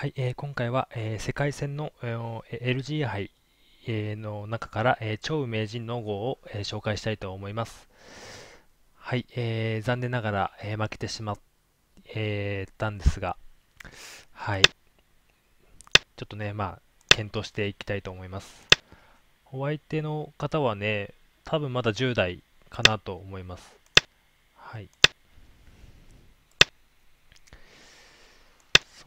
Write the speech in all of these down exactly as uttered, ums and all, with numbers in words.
はい、えー、今回は、えー、世界戦の、えー、エルジー 杯、えー、の中から、えー、超名人の号を、えー、紹介したいと思います。はい、えー、残念ながら、えー、負けてしまったんですが、はい、ちょっとね、まあ、検討していきたいと思います。お相手の方はね、多分まだじゅう代かなと思います。はい。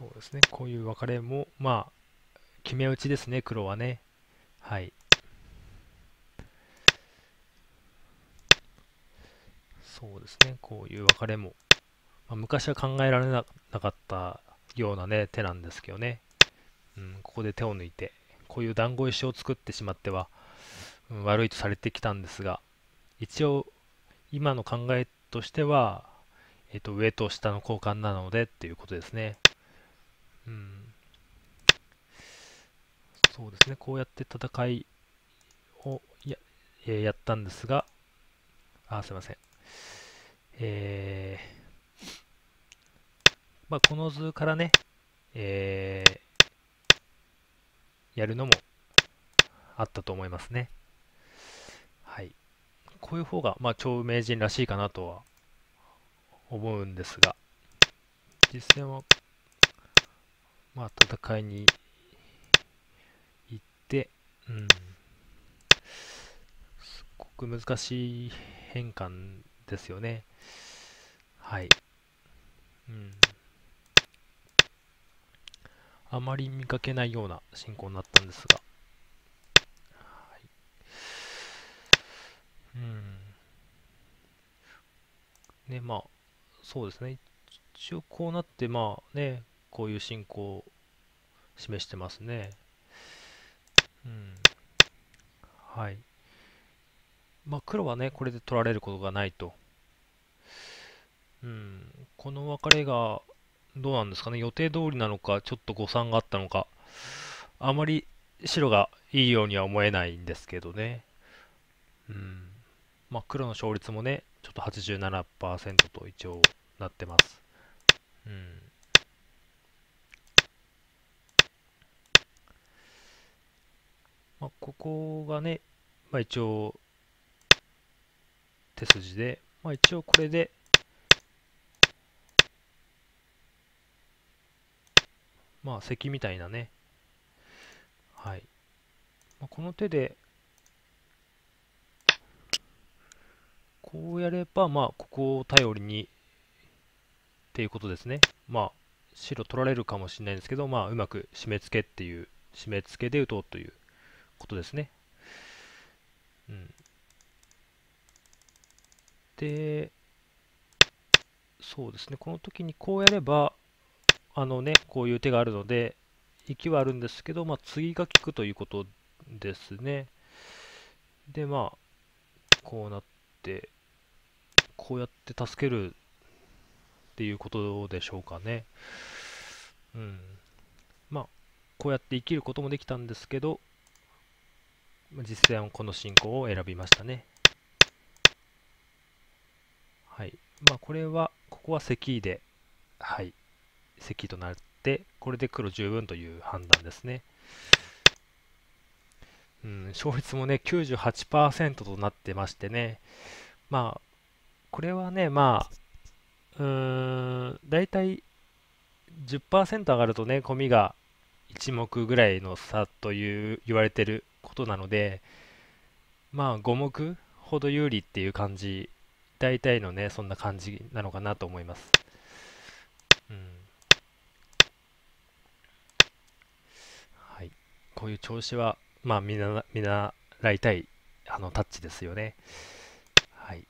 そうですね、こういう分かれも、まあ、決め打ちですね、黒はね。はい。そうですね、こういう分かれも、まあ、昔は考えられなかったようなね、手なんですけどね。うん、ここで手を抜いて、こういう団子石を作ってしまっては、うん、悪いとされてきたんですが、一応、今の考えとしては、えっと、上と下の交換なのでっていうことですね。うん、そうですね、こうやって戦いを や,、えー、やったんですが、あ、すいません、えーまあ、この図からね、えー、やるのもあったと思いますね。はい、こういう方が、まあ、超名人らしいかなとは思うんですが、実戦はまあ戦いに行って、うん、すごく難しい変換ですよね。はい、うん。あまり見かけないような進行になったんですが、はい、うん、ね、まあ、そうですね。一応こうなって、まあね、こういう進行を示してますね。うん。はい。まあ、黒はね、これで取られることがないと。うん。この分かれが、どうなんですかね。予定通りなのか、ちょっと誤算があったのか、あまり白がいいようには思えないんですけどね。うん。まあ、黒の勝率もね、ちょっと はちじゅうななパーセント と一応なってます。うん。まあ、ここがね、まあ、一応手筋で、まあ、一応これで、まあ、関みたいなね、はい、まあ、この手でこうやれば、まあ、ここを頼りにっていうことですね。まあ、白取られるかもしれないんですけど、まあ、うまく締め付けっていう、締め付けで打とうということですね。うん、で、そうですね、この時にこうやれば、あのね、こういう手があるので、息はあるんですけど、まあ、次が効くということですね。で、まあ、こうなって、こうやって助けるっていうことでしょうかね。うん、まあ、こうやって生きることもできたんですけど、実戦はこの進行を選びましたね。はい。まあ、これは、ここは関で、はい、関となって、これで黒十分という判断ですね。うん、勝率もね、きゅうじゅうはちパーセント となってましてね、まあ、これはね、まあ、うーん、大体 じゅっパーセント 上がるとね、コミがいち目ぐらいの差という言われてることなので、まあご目ほど有利っていう感じ、大体のね、そんな感じなのかなと思います。うん、はい、こういう調子は、まあ、見な見習いたいあのタッチですよね。はい、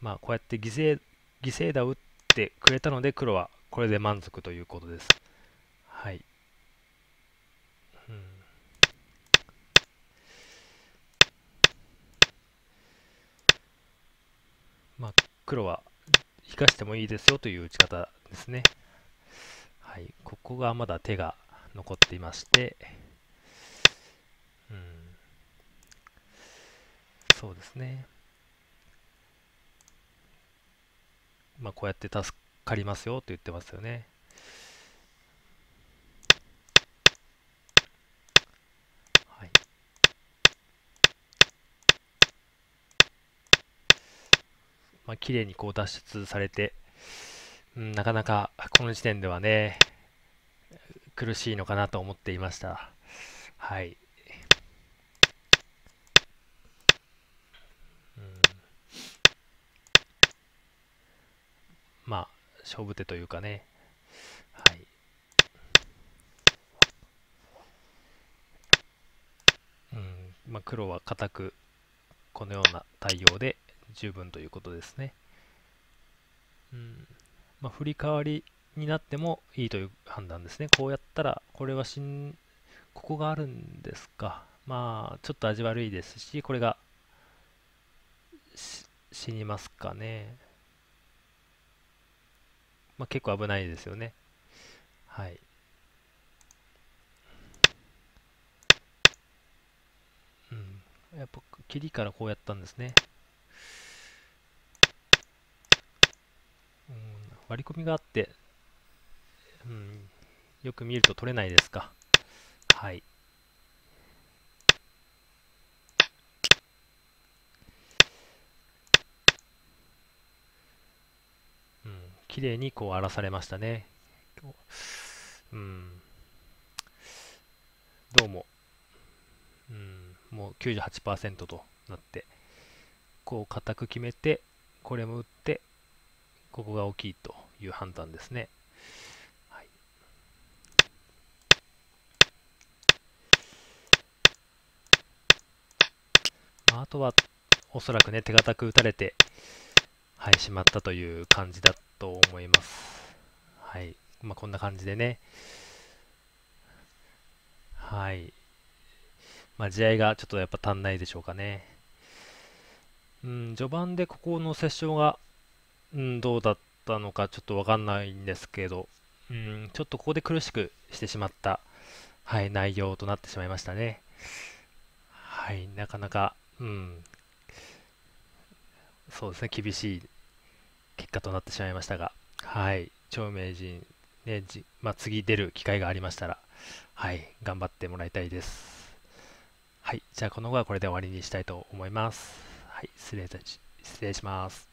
まあこうやって犠牲犠牲打を打ってくれたので、黒はこれで満足ということです。はい。まあ、黒は生かしてもいいですよという打ち方ですね。はい、ここがまだ手が残っていまして、うん、そうですね、まあ、こうやって助かりますよと言ってますよね。まあ、綺麗にこう脱出されて、うん、なかなかこの時点ではね、苦しいのかなと思っていました。はい。うん、まあ、勝負手というかね、はい。うん、まあ、黒は固く、このような対応で十分ということですね。うん、まあ、振り替わりになってもいいという判断ですね。こうやったら、これはしん、ここがあるんですか。まあ、ちょっと味悪いですし、これがし死にますかね。まあ、結構危ないですよね。はい。うん、やっぱ切りからこうやったんですね。うん、割り込みがあって、うん、よく見ると取れないですか。はい。うん、綺麗にこう荒らされましたね。うん、どうも、うん、もう きゅうじゅうはちパーセント となって、こう固く決めて、これも打って、ここが大きいという判断ですね。はい、まあ、あとはおそらくね、手堅く打たれて、はい、しまったという感じだと思います。はい、まあ、こんな感じでね、はい、まあ、地合いがちょっとやっぱ足んないでしょうかね。うん、序盤でここの折衝がうん、どうだったのかちょっと分かんないんですけど、うん、ちょっとここで苦しくしてしまった、はい、内容となってしまいましたね。はい、なかなか、うん、そうですね、厳しい結果となってしまいましたが、はい、張名人、ねじまあ、次出る機会がありましたら、はい、頑張ってもらいたいです。はい、じゃあこの後はこれで終わりにしたいと思います。はい、失礼いたし、失礼します。